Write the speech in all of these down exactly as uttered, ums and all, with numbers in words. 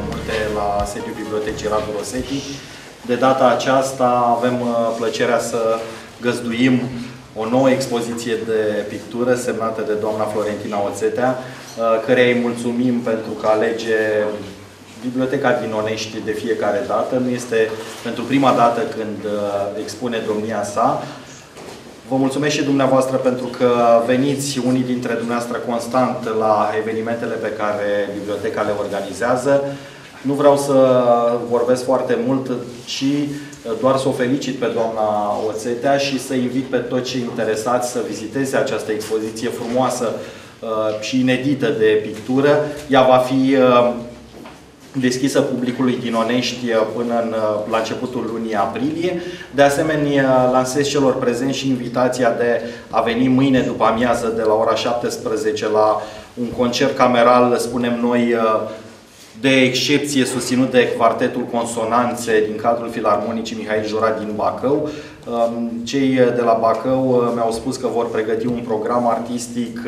mai multe la sediul Bibliotecii la Frunzeti. De data aceasta avem plăcerea să găzduim o nouă expoziție de pictură semnată de doamna Florentina Oțetea, căreia îi mulțumim pentru că alege Biblioteca din Onești de fiecare dată. Nu este pentru prima dată când expune domnia sa. Vă mulțumesc și dumneavoastră pentru că veniți, unii dintre dumneavoastră, constant la evenimentele pe care biblioteca le organizează. Nu vreau să vorbesc foarte mult, ci doar să o felicit pe doamna Oțetea și să invit pe toți cei interesați să viziteze această expoziție frumoasă și inedită de pictură. Ea va fi deschisă publicului din Onești până în, la începutul lunii aprilie. De asemenea, lansez celor prezenți și invitația de a veni mâine după amiază de la ora șaptesprezece la un concert cameral, spunem noi, de excepție, susținut de Quartetul Consonanțe din cadrul Filarmonicii Mihai Jora din Bacău. Cei de la Bacău mi-au spus că vor pregăti un program artistic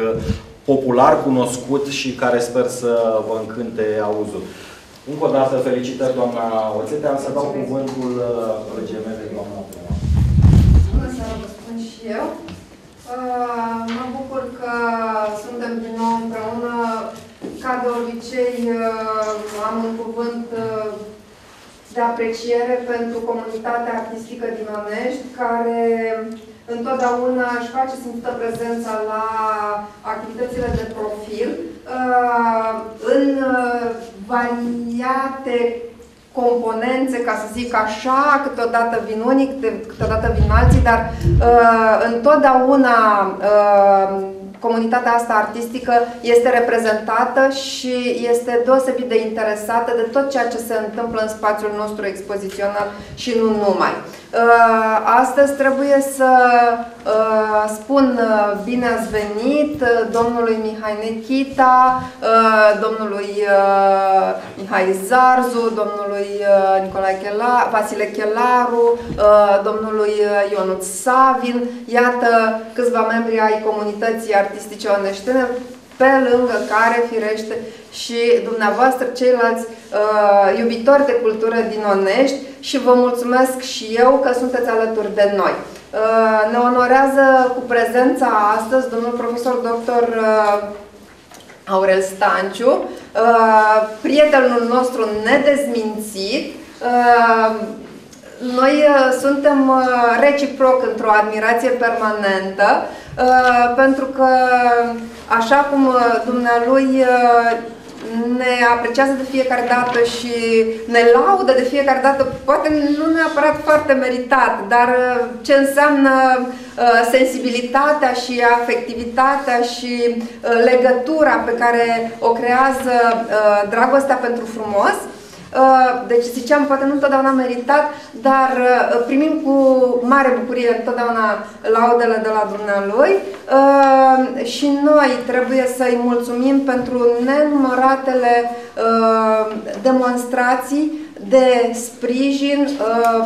popular, cunoscut și care sper să vă încânte auzul. Încă o dată felicitări, doamna Oțetea. Am să dau cuvântul colegii mele, doamna Prumă. Bună seara, vă spun și eu. Mă bucur că suntem din nou împreună. Ca de obicei, am un cuvânt de apreciere pentru comunitatea artistică din Onești, care întotdeauna își face simțită prezența la activitățile de profil, în variate componențe, ca să zic așa, câteodată vin unii, câteodată vin alții, dar întotdeauna comunitatea asta artistică este reprezentată și este deosebit de interesată de tot ceea ce se întâmplă în spațiul nostru expozițional și nu numai. Astăzi trebuie să spun bine ați venit domnului Mihai Nechita, domnului Mihai Zarzu, domnului Nicolae Chelaru, Vasile Chelaru, domnului Ionut Savin. Iată câțiva membri ai comunității artistice oneștene, pe lângă care, firește, și dumneavoastră, ceilalți uh, iubitori de cultură din Onești, și vă mulțumesc și eu că sunteți alături de noi. Uh, ne onorează cu prezența astăzi domnul profesor doctor uh, Aurel Stanciu, uh, prietenul nostru nedezmințit. Uh, Noi suntem reciproc într-o admirație permanentă, pentru că, așa cum dumnealui ne apreciază de fiecare dată și ne laudă de fiecare dată, poate nu neapărat foarte meritat, dar ce înseamnă sensibilitatea și afectivitatea și legătura pe care o creează dragostea pentru frumos. Deci, ziceam, poate nu întotdeauna meritat, dar primim cu mare bucurie întotdeauna laudele de la dumnealui și noi trebuie să-i mulțumim pentru nenumăratele demonstrații de sprijin.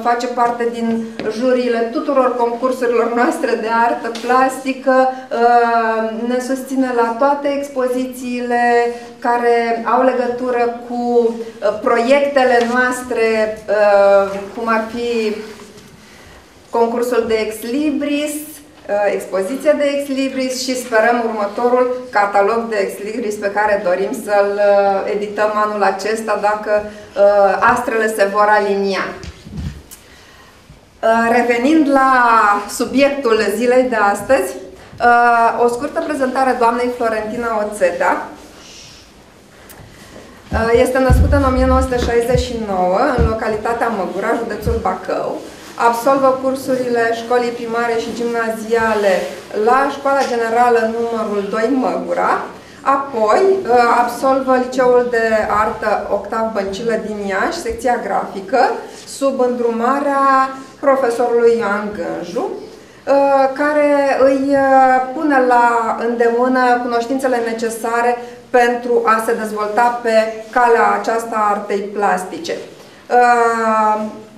Face parte din juriile tuturor concursurilor noastre de artă plastică, ne susține la toate expozițiile care au legătură cu proiectele noastre, cum ar fi concursul de Ex Libris, expoziția de Ex Libris și sperăm următorul catalog de Ex Libris pe care dorim să-l edităm anul acesta, dacă astrele se vor alinia. Revenind la subiectul zilei de astăzi, o scurtă prezentare doamnei Florentina Oțetea. Este născută în o mie nouă sute șaizeci și nouă în localitatea Măgura, județul Bacău. Absolvă cursurile școlii primare și gimnaziale la Școala Generală numărul doi Măgura, apoi absolvă Liceul de Artă Octav Băncilă din Iași, secția grafică, sub îndrumarea profesorului Ioan Gânju, care îi pune la îndemână cunoștințele necesare pentru a se dezvolta pe calea aceasta a artei plastice.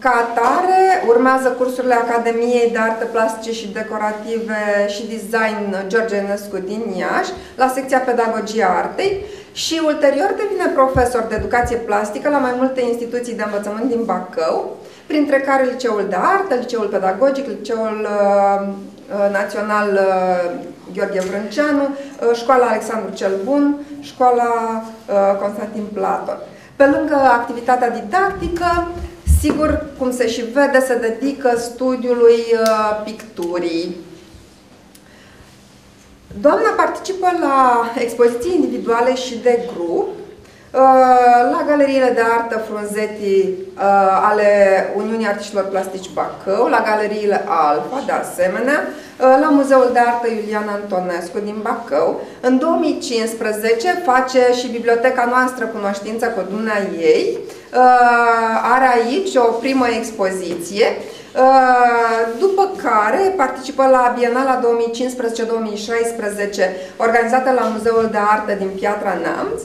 Ca atare, urmează cursurile Academiei de Arte Plastice și Decorative și Design George Enescu din Iași, la secția Pedagogia Artei, și ulterior devine profesor de educație plastică la mai multe instituții de învățământ din Bacău, printre care Liceul de Artă, Liceul Pedagogic, Liceul uh, Național uh, Gheorghe Vrânceanu, uh, Școala Alexandru Cel Bun, Școala uh, Constantin Platon. Pe lângă activitatea didactică, sigur, cum se și vede, se dedică studiului uh, picturii. Doamna participă la expoziții individuale și de grup, la galeriile de artă Frunzeti ale Uniunii Artiștilor Plastici Bacău, la galeriile Alfa, de asemenea, la Muzeul de Artă Iulian Antonescu din Bacău. În două mii cincisprezece face și biblioteca noastră cunoștință cu dumnea ei. Are aici o primă expoziție, după care participă la Bienala două mii cincisprezece două mii șaisprezece organizată la Muzeul de Artă din Piatra Neamț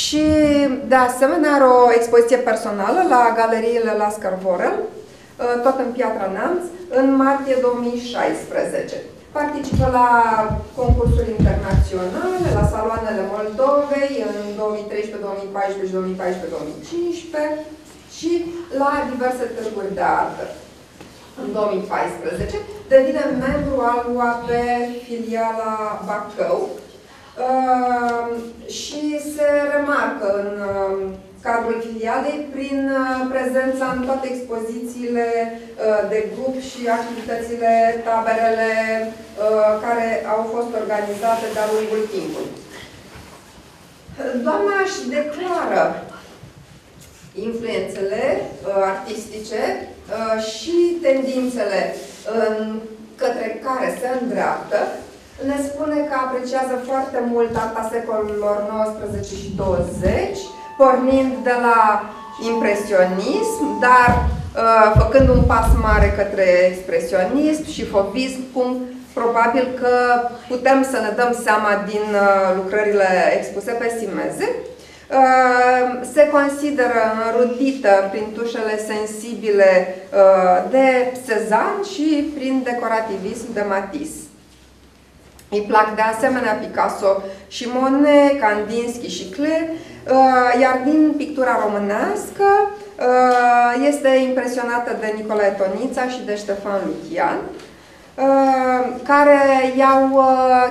și de asemenea are o expoziție personală la galeriile Lascar Voron, tot în Piatra Neamț, în martie două mii șaisprezece. Participă la concursuri internaționale, la saloanele Moldovei în două mii treisprezece două mii paisprezece două mii paisprezece două mii cincisprezece și la diverse târguri de artă. În două mii paisprezece devine membru al U A P filiala Bacău și se remarcă în cadrul filialei prin prezența în toate expozițiile de grup și activitățile, taberele care au fost organizate de-a lungul timpului. Doamna își declară influențele artistice și tendințele către care se îndreaptă. Ne spune că apreciază foarte mult arta secolilor nouăsprezece și douăzeci, pornind de la impresionism, dar făcând un pas mare către expresionism și fobism, cum probabil că putem să ne dăm seama din lucrările expuse pe Simeze. Se consideră înrudită prin tușele sensibile de Cezanne și prin decorativism de Matisse. Îi plac de asemenea Picasso și Monet, Kandinsky și Klee, iar din pictura românească este impresionată de Nicolae Tonitza și de Ștefan Luchian, care i-au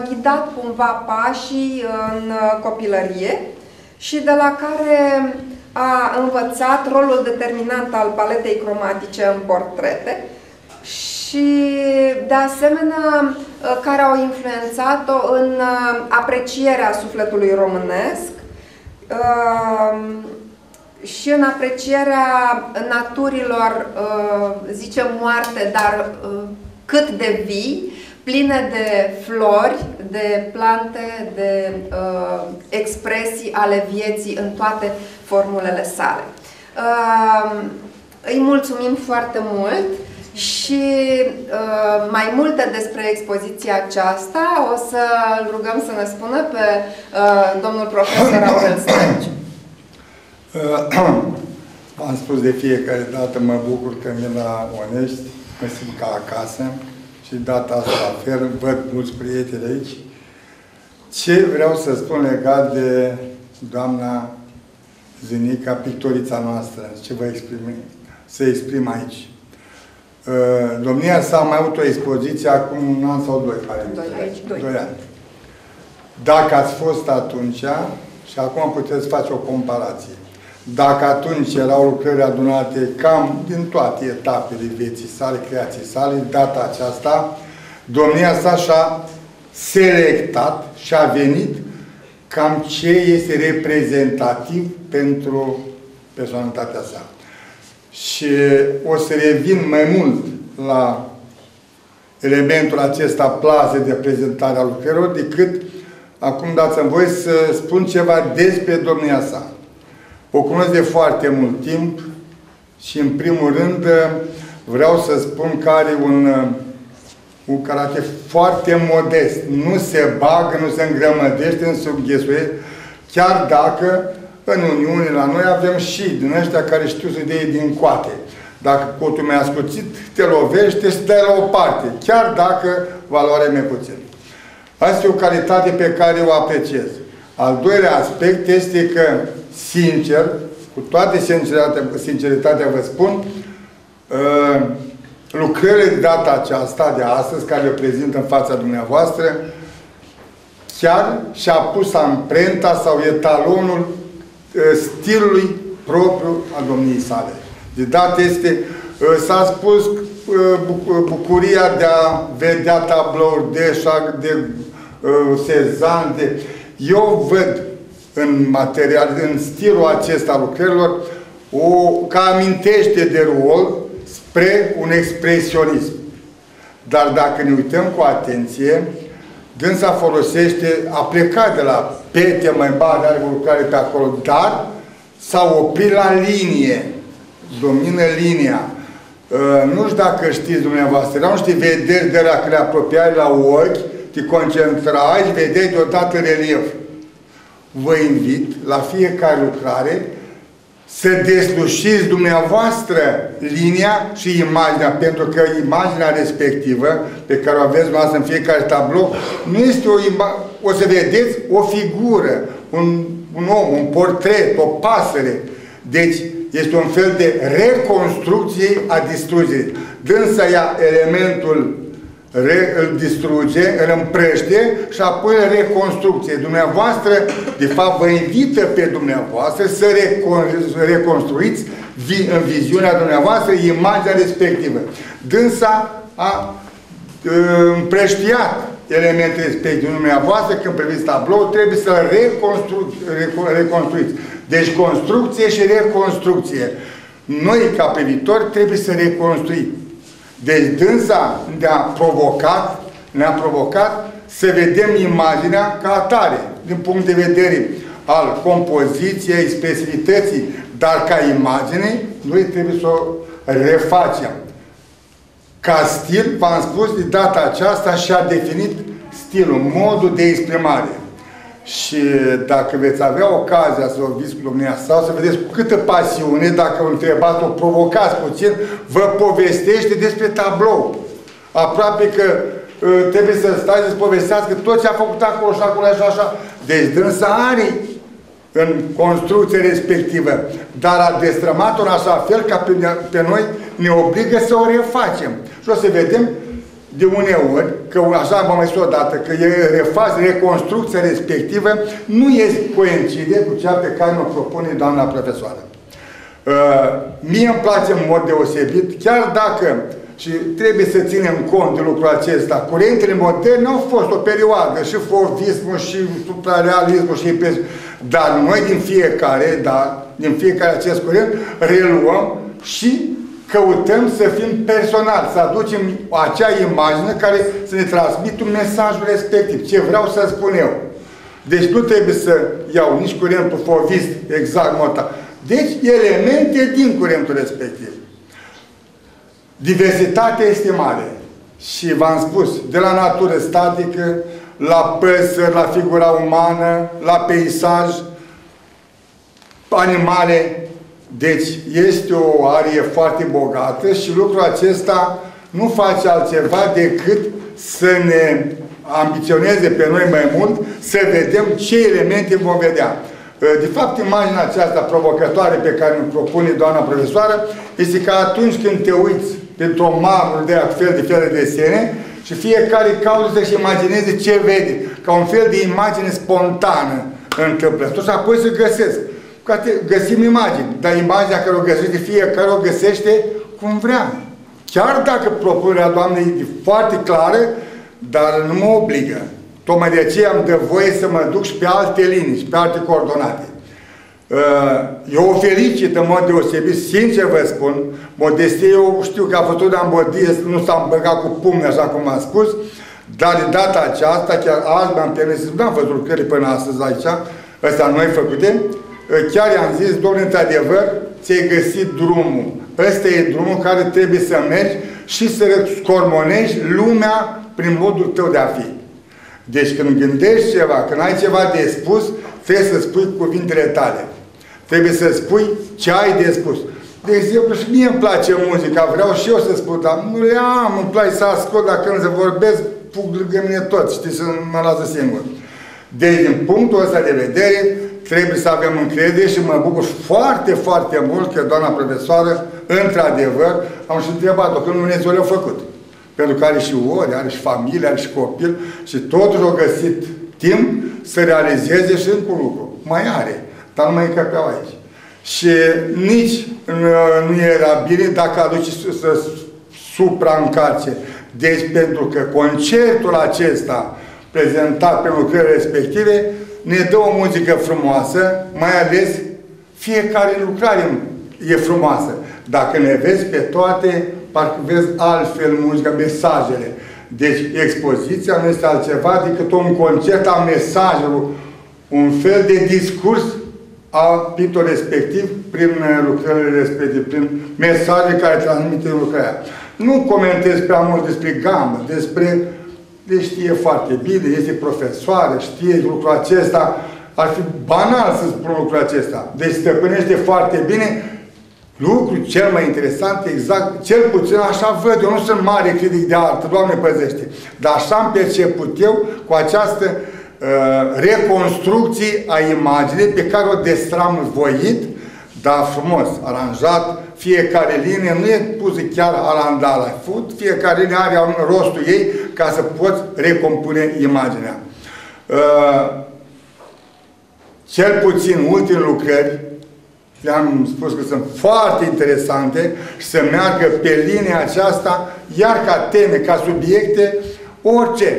ghidat cumva pașii în copilărie și de la care a învățat rolul determinant al paletei cromatice în portrete și, de asemenea, care au influențat-o în aprecierea sufletului românesc și în aprecierea naturilor, zicem, moarte, dar cât de vii, pline de flori, de plante, de uh, expresii ale vieții în toate formulele sale. Uh, îi mulțumim foarte mult și uh, mai multe despre expoziția aceasta o să îl rugăm să ne spună pe uh, domnul profesor Aurel Stanciu. Am spus de fiecare dată, mă bucur că vin la Onești, mă simt ca acasă. Și data asta la fel, văd mulți prieteni aici. Ce vreau să spun legat de doamna Zinica, pictorița noastră, ce vă exprim, se exprim aici. Domnia s-a mai avut o expoziție acum un an sau doi, pare. Doi, doi ani. Dacă ați fost atunci, și acum puteți face o comparație, dacă atunci erau lucrări adunate cam din toate etapele vieții sale, creației sale, data aceasta, domnia sa și-a selectat și a venit cam ce este reprezentativ pentru personalitatea sa. Și o să revin mai mult la elementul acesta plasă de prezentare a lucrărilor, decât acum dați-mi voie să spun ceva despre domnia sa. O cunosc de foarte mult timp și, în primul rând, vreau să spun că are un, un caracter foarte modest. Nu se bagă, nu se îngrămădește, nu se înghesuie, chiar dacă în Uniune la noi avem și din ăștia care știu să dea din coate. Dacă cotul mi-a scuțit, te lovește și dai la o parte, chiar dacă valoarea e mai puțin. Asta e o calitate pe care o apreciez. Al doilea aspect este că, sincer, cu toată sinceritatea vă spun, lucrările de data aceasta, de astăzi, care le prezint în fața dumneavoastră, chiar și-a pus amprenta sau etalonul stilului propriu al domniei sale. De dată este, s-a spus bucuria de a vedea tablouri de Șac, de Cezanne, de... Eu văd în material, în stilul acesta al lucrărilor, o, ca amintește de rol spre un expresionism. Dar dacă ne uităm cu atenție, dânsa folosește, a plecat de la pete mai mari, are o lucrare pe acolo, dar s-a oprit la linie, domină linia. Nu știu dacă știți dumneavoastră, erau niște vederi de la că le apropiai la ochi, te concentrai și vedeai deodată relief. Vă invit la fiecare lucrare să deslușiți dumneavoastră linia și imaginea, pentru că imaginea respectivă pe care o aveți dumneavoastră în fiecare tablou nu este o imagine, o să vedeți o figură, un, un om, un portret, o pasăre. Deci este un fel de reconstrucție a distrugerii. Dânsa ia elementul, Re, îl distruge, îl împrăște și apoi reconstrucție. Dumneavoastră, de fapt, vă invită pe dumneavoastră să reconstruiți în viziunea dumneavoastră imaginea respectivă. Dânsa a împrăștiat elementele respective. Dumneavoastră, când priviți tablou, trebuie să reconstru, reconstruiți. Deci, construcție și reconstrucție. Noi, ca privitori, trebuie să reconstruim. Deci dânsa ne-a provocat, ne-a provocat să vedem imaginea ca atare, din punct de vedere al compoziției, expresivității, dar ca imagine, noi trebuie să o refacem. Ca stil, v-am spus, de data aceasta și-a definit stilul, modul de exprimare. Și dacă veți avea ocazia să vorbiți cu domnia sau să vedeți cu câtă pasiune, dacă o întrebați, o provocați puțin, vă povestește despre tablou. Aproape că uh, trebuie să stai să-ți povestească tot ce a făcut acolo și acolo și așa. Deci dânsa are în construcție respectivă, dar a destrămat-o în așa fel ca pe, pe noi ne obligă să o refacem. Și o să vedem de uneori, că așa am mai zis odată, că refaz, reconstrucția respectivă nu este coincide cu cea pe care ne-o propune doamna profesoară. Uh, mie îmi place în mod deosebit, chiar dacă, și trebuie să ținem cont de lucrul acesta, curentele moderne au fost o perioadă, și fovismul, și suprarealismul, și impresionismul, dar noi din fiecare, da, din fiecare acest curent, reluăm și căutăm să fim personali, să aducem acea imagine care să ne transmită mesajul respectiv, ce vreau să spun eu. Deci nu trebuie să iau nici curentul fovist, exact mota. Deci elemente din curentul respectiv. Diversitatea este mare. Și v-am spus, de la natură statică, la păsări, la figura umană, la peisaj, animale. Deci este o arie foarte bogată și lucrul acesta nu face altceva decât să ne ambiționeze pe noi mai mult, să vedem ce elemente vom vedea. De fapt, imaginea aceasta provocătoare pe care ne propune doamna profesoară este că atunci când te uiți pentru-o marmură de fel de fel de desene și fiecare caută să-și imagineze ce vede, ca un fel de imagine spontană întâmplător și apoi să găsesc. Găsim imagini, dar imaginea care o găsește, fiecare o găsește cum vrea. Chiar dacă propunerea doamnei e foarte clară, dar nu mă obligă. Tocmai de aceea îmi dă voie să mă duc și pe alte linii, și pe alte coordonate. Eu o felicit în mod deosebit, sincer vă spun, modestie, eu știu că a fost tot ambodie, nu s-a îmbăgat cu pumne, așa cum am spus, dar de data aceasta, chiar azi mi-am permis să nu am văzut lucrări până astăzi aici, ăsta noi făcute, chiar i-am zis, domnule, într-adevăr, ți-ai găsit drumul. Ăsta e drumul care trebuie să mergi și să scormonești lumea prin modul tău de a fi. Deci când gândești ceva, când ai ceva de spus, trebuie să spui cuvintele tale. Trebuie să spui ce ai de spus. De exemplu, și mie îmi place muzica, vreau și eu să spun, dar nu le am, îmi place să ascult, dar când se vorbesc, pug lângă mine tot, știi, să mă lasă singur. Deci, din punctul ăsta de vedere, trebuie să avem încredere și mă bucur foarte, foarte mult că doamna profesoară, într-adevăr, am și întrebat-o când Dumnezeu le-a făcut. Pentru că are și ori, are și familie, are și copil și totuși au găsit timp să realizeze și încă un lucru. Mai are, dar nu mai încăpeau aici. Și nici nu era bine dacă aduce să supraîncarce. Deci, pentru că concertul acesta prezentat pe lucrările respective ne dă o muzică frumoasă, mai ales fiecare lucrare e frumoasă. Dacă ne vezi pe toate, parcă vezi altfel muzica, mesajele. Deci expoziția nu este altceva decât un concert al mesajelor, un fel de discurs al pictorului respectiv prin lucrările respective, prin mesaje care transmite lucrarea. Nu comentez prea mult despre gamă, despre... Deci știe foarte bine, este profesoară, știe lucrul acesta. Ar fi banal să spun lucrul acesta. Deci stăpânește foarte bine. Lucrul cel mai interesant, exact, cel puțin așa văd. Eu nu sunt mare critic de artă, Doamne păzește. Dar așa am perceput eu cu această uh, reconstrucție a imaginii pe care o destram voit, dar frumos, aranjat. Fiecare linie nu e pusă chiar alandala. Fiecare linie are rostul ei ca să poți recompune imaginea. Cel puțin ultimele lucrări, le-am spus că sunt foarte interesante și să meargă pe linia aceasta, iar ca teme, ca subiecte, orice.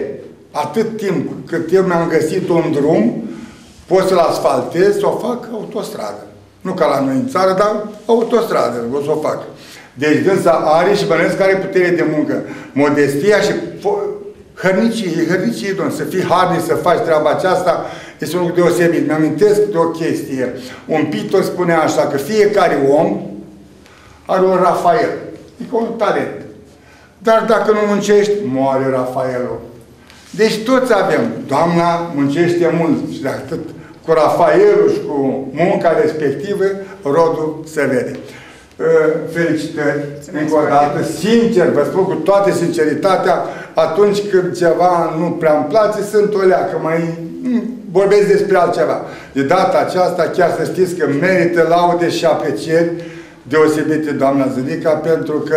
Atât timp cât eu mi-am găsit un drum, pot să-l asfaltez, să o fac autostradă. Nu ca la noi în țară, dar autostradă, o să o fac. Deci dânsa are și bănesc care putere de muncă. Modestia și hărnicie, hărnicie, domnule, să fii harnic, să faci treaba aceasta, este un lucru deosebit. Mi-amintesc de o chestie. Un pictor spunea așa, că fiecare om are un Rafael. E ca un talent. Dar dacă nu muncești, moare Rafaelul. Deci toți avem. Doamna muncește mult și de atât. Cu Rafaelul și cu munca respectivă, rodul se vede. Felicitări, încă o dată, sincer, vă spun cu toată sinceritatea, atunci când ceva nu prea îmi place, sunt o leacă, mai vorbesc despre altceva. De data aceasta, chiar să știți că merită laude și aprecieri deosebite doamna Zănica, pentru că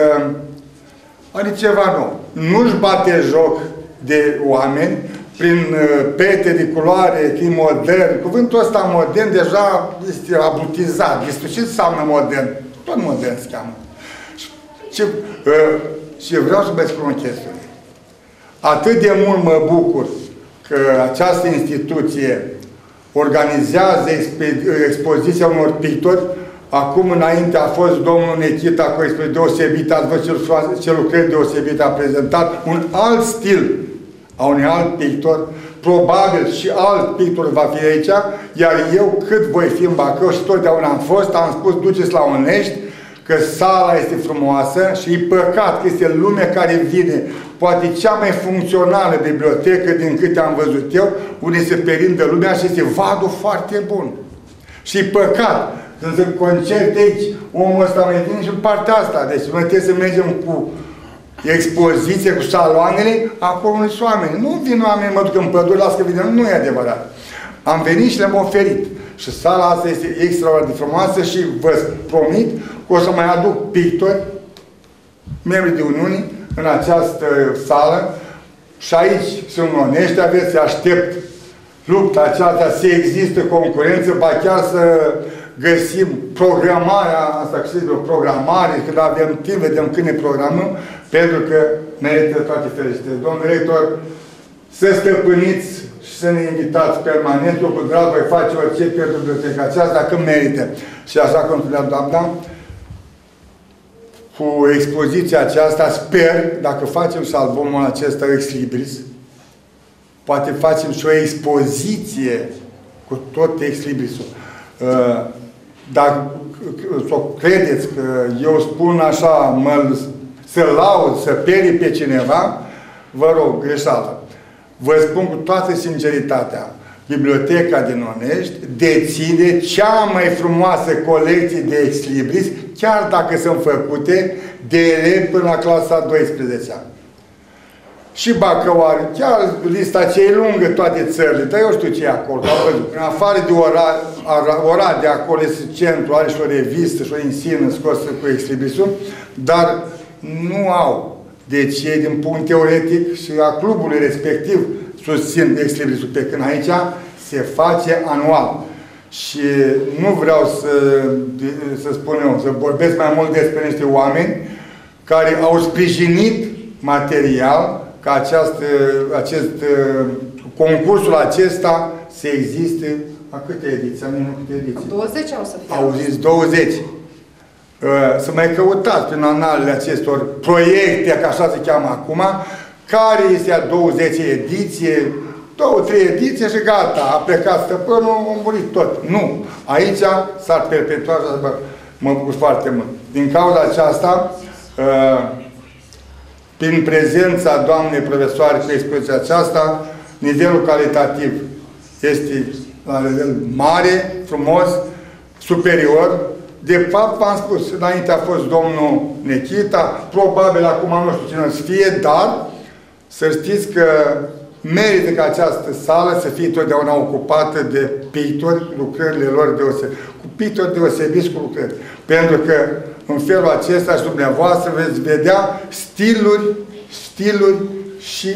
are ceva nou. Nu-și bate joc de oameni, prin pete de culoare, fi modern. Cuvântul ăsta modern deja este abutizat. Este ce înseamnă modern? Tot modern se cheamă. Și, și vreau să vă spun o chestie. Atât de mult mă bucur că această instituție organizează expoziția unor pictori. Acum înainte a fost domnul Nechita cu expoziție deosebită, ați văzut ce lucrări deosebite a prezentat, un alt stil a unui alt pictor, probabil și alt pictor va fi aici, iar eu cât voi fi în Bacău și totdeauna am fost, am spus, duceți la Onești, că sala este frumoasă și e păcat că este lumea care vine, poate cea mai funcțională bibliotecă din câte am văzut eu, unde se perindă lumea și este vadul foarte bun. Și e păcat, când sunt concerte aici, omul ăsta mai vine și în partea asta, deci noi trebuie să mergem cu expoziție cu saloanele, acolo nu sunt oameni. Nu vin oameni, mă duc în pădure, las că vine. Nu e adevărat. Am venit și le-am oferit. Și sala asta este extraordinar de frumoasă și vă promit că o să mai aduc pictori, membri de Uniune, în această sală. Și aici sunt Onești, aveți să aștept lupta aceasta, să există concurență, ba chiar să găsim programarea asta, că o programare, când avem timp, vedem când ne programăm, pentru că merită toate felicitări. Domnul director, să stăpâniți și să ne invitați permanent, eu cu drag voi face orice pentru biblioteca aceasta, când merită. Și așa cum spunea doamna, cu expoziția aceasta, sper, dacă facem și albumul acesta Ex Libris, poate facem și o expoziție cu tot Ex Librisul. Dacă s-o credeți că eu spun așa, mă, să laud, să perii pe cineva, vă rog, greșeală. Vă spun cu toată sinceritatea, Biblioteca din Onești deține cea mai frumoasă colecție de Ex Libris, chiar dacă sunt făcute de elevi până la clasa a douăsprezecea. și Bacău are, chiar lista cea lungă, toate țările, dar eu știu ce e acolo. În afară de Oradea, de acolo este centru, are și o revistă și o insină scosă cu Ex Librisul, dar nu au. Deci ei, din punct teoretic și a clubului respectiv, susțin Ex Librisul, pe când aici se face anual. Și nu vreau să, să spun eu, să vorbesc mai mult despre niște oameni care au sprijinit material ca această, acest, concursul acesta să existe a câte ediții? douăzeci au să fie. Au zis douăzeci. Să mai căutați prin analele acestor proiecte, ca așa se cheamă acum, care este a douăzecea ediție, două, trei ediții și gata, a plecat stăpânul, a murit tot. Nu. Aici s-ar perpetua, mă bucur foarte mult. Din cauza aceasta, prin prezența doamnei profesoare pe expoziția aceasta, nivelul calitativ este la nivel mare, frumos, superior. De fapt, v-am spus, înainte a fost domnul Nechita, probabil acum nu știu cine o să fie, dar să știți că merită ca această sală să fie totdeauna ocupată de pictori, lucrările lor deosebiți, cu pictori deosebiți cu lucrări. Pentru că în felul acesta și dumneavoastră veți vedea stiluri, stiluri și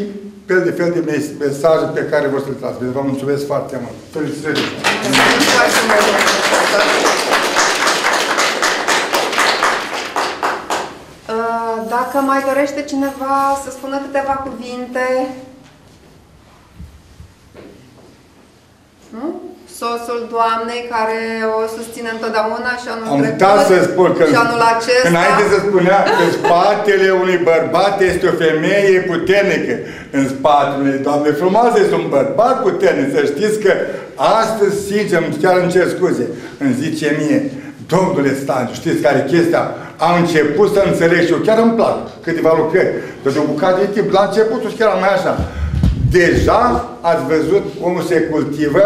fel de fel de mesaje pe care vor să-l transmiteți. Vă mulțumesc foarte mult! Felicitări! Dacă mai dorește cineva să spună câteva cuvinte... Nu? Soțul doamnei care o susține întotdeauna și anul trecut, dat să spun că și anul acesta. Înainte să spunea că spatele unui bărbat este o femeie puternică. În spatele unei doamne frumoase este un bărbat puternic. Să știți că astăzi, sincer, chiar îmi cer scuze, îmi zice mie, domnule Stanciu, știți care e chestia? Am început să înțeleg și eu, chiar îmi plac câteva lucrări. Deci o bucată de timp, la începutul chiar mai așa. Deja ați văzut omul se cultivă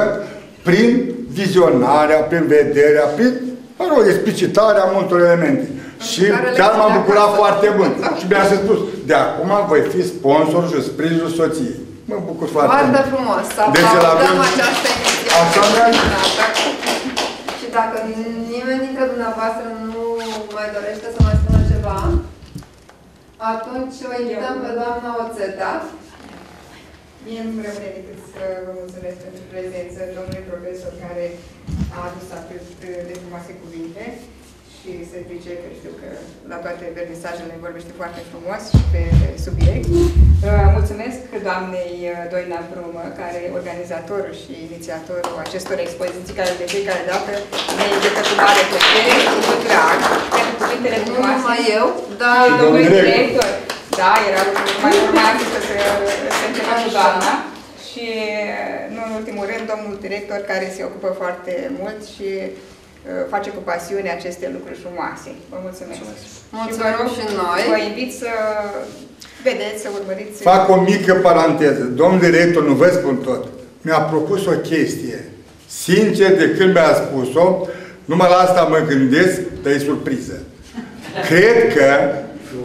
prin vizionarea, prin vederea, prin, mă rog, explicitarea multor elemente. Și chiar m-am bucurat foarte mult. Și mi-a spus, de acum voi fi sponsorul și sprijinul soției. Mă bucur foarte mult. Foarte frumos. Să aplaudăm această ediție. Și dacă nimeni dintre dumneavoastră nu mai dorește să mai spună ceva, atunci o invităm pe doamna Oțetea. Mie nu vreau decât să vă mulțumesc pentru prezență, domnului profesor care a adus atât de frumoase cuvinte și se zice că știu că la toate vernisajele vorbește foarte frumos și pe subiect. Mulțumesc doamnei Doina Prumă, care e organizatorul și inițiatorul acestor expoziții, care de fiecare dată ne indică cu mare plăcere și cu drag pentru cuvintele frumoase. Nu numai eu, dar domnul director. Da, era lucrul mai urmează să se întâmplă cu doamna și, nu în ultimul rând, domnul director care se ocupă foarte mult și face cu pasiune aceste lucruri frumoase. Vă mulțumesc! Mulțumim și noi! Vă invit să vedeți, să urmăriți... Fac o mică paranteză. Domnul director, nu vă spun tot, mi-a propus o chestie. Sincer, de când mi-a spus-o, numai la asta mă gândesc, dar e surpriză. Cred că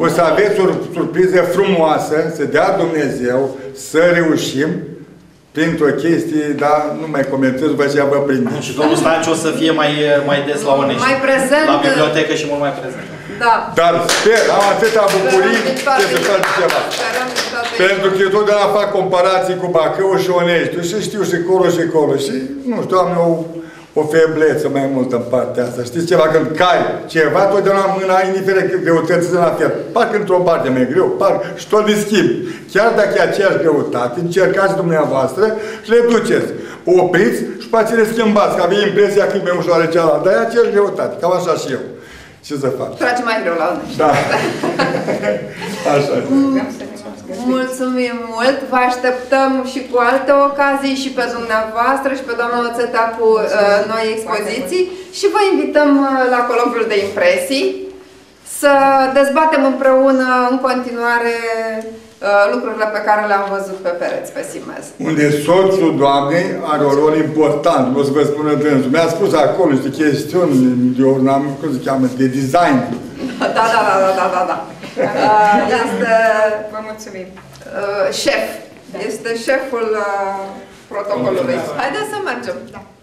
o să aveți o surpriză frumoasă, să dea Dumnezeu, să reușim printr-o chestie, dar nu mai comentez, vă ce vă primi. Și domnul Stanciu o să fie mai, mai des la Onești. Mai prezent. La bibliotecă și mult mai prezent. Da. Dar sper, am atâta bucurii că se face ceva. Pentru că eu totdeauna fac comparații cu Bacău și Onești. Și știu și colo și colo. Și, nu știu, am eu o febleță mai mult în partea asta. Știți ceva? Când cari ceva, totdeauna mâna, indiferent cât greutăți sunt la fel. Parcă într-o parte mai greu, parcă și tot de schimb. Chiar dacă e aceeași greutate, încercați dumneavoastră și le duceți. Opriți și pe aceea le schimbați, că aveți impresia că e mai ușoară cealaltă. Dar e aceeași greutate, cam așa și eu. Ce să fac? Trage mai greu la unul. Da. Așa. Mulțumim mult! Vă așteptăm și cu alte ocazii, și pe dumneavoastră, și pe doamna Oțetea cu uh, noi expoziții. Și vă invităm uh, la colocviul de impresii să dezbatem împreună în continuare uh, lucrurile pe care le-am văzut pe pereți pe Simez. Unde soțul doamnei are un rol important, o să vă spună dânsul. Mi-a spus acolo niște chestiuni de, cum se cheamă, de design. Da, da, da, da, da, da. Este... Vă mulțumim! șef. Da. Este șeful uh, protocolului. Haideți să mergem. Da.